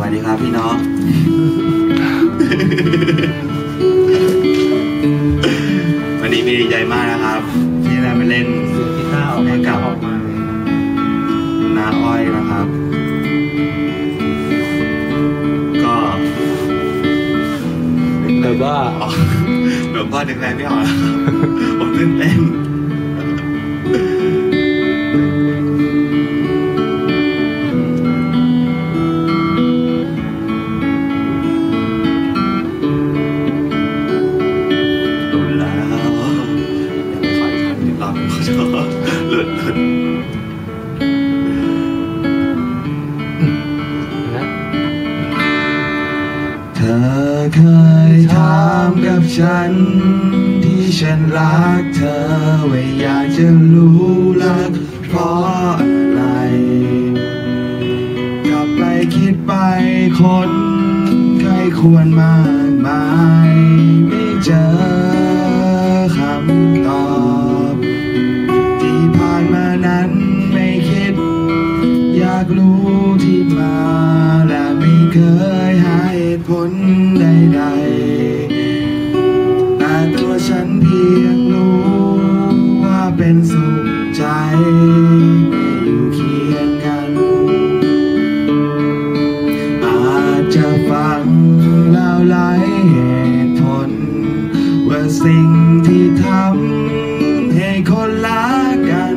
วัสดีครับพี่น้องวันนี้มีดีใจมากนะครับที่ได้ไปเล่นกีตาร์ให้กับน้าอ้อยนะครับก็แบบว่าดึงแรงไม่ออกผมตื่นเต้นเธอเคยถามกับฉันที่ฉันรักเธอว่าอยากจะรู้รักเพราะอะไรกลับไปคิดไปคนใครควรมากมายไม่เจอคำตอบที่ผ่านมานั้นไม่คิดอยากรู้ที่มาและไม่เคยหาผลใดๆแต่ตัวฉันเพียงรู้ว่าเป็นสุขใจอยู่เคียงกันอาจจะฟังแล้วหลายเหตุผลว่าสิ่งที่ทำให้คนรักกัน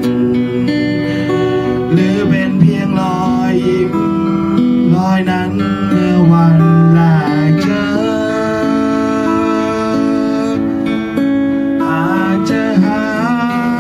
หรือเป็นเพียงรอยยิ้มรอยนั้นเมื่อวันเจอสิ่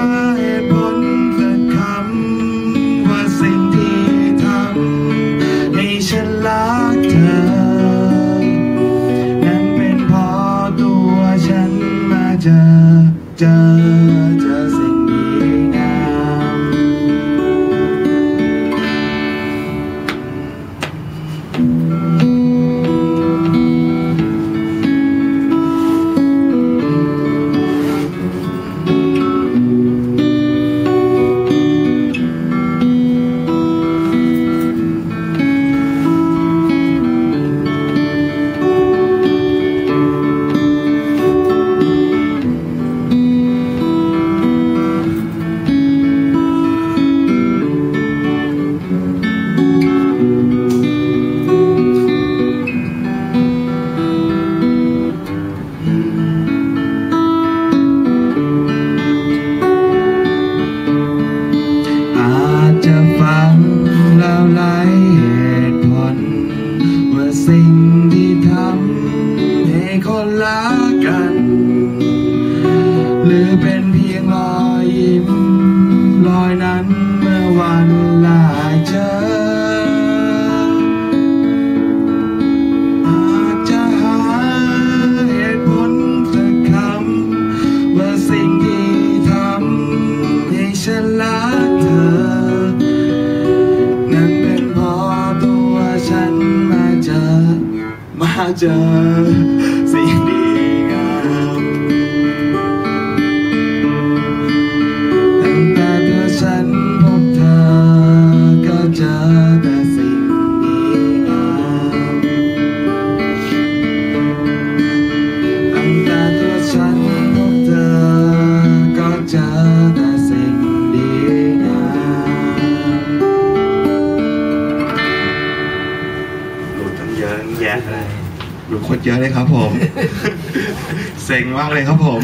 งดีงามสิ่งที่ทำให้คนรักกันหรือเป็นเพียงรอยยิ้มรอยนั้นเมื่อวันแรกเจอเจอสิ่งดีงามตั้งแต่เมื่อฉันพบเธอก็เจอแต่สิ่งดีงามตั้งแต่เมื่อฉันพบเธอก็เจอแต่สิ่งดีงามโหตั้งเยอะแยะเลยโคตรเยอะเลยครับผม เซ็งมากเลยครับผม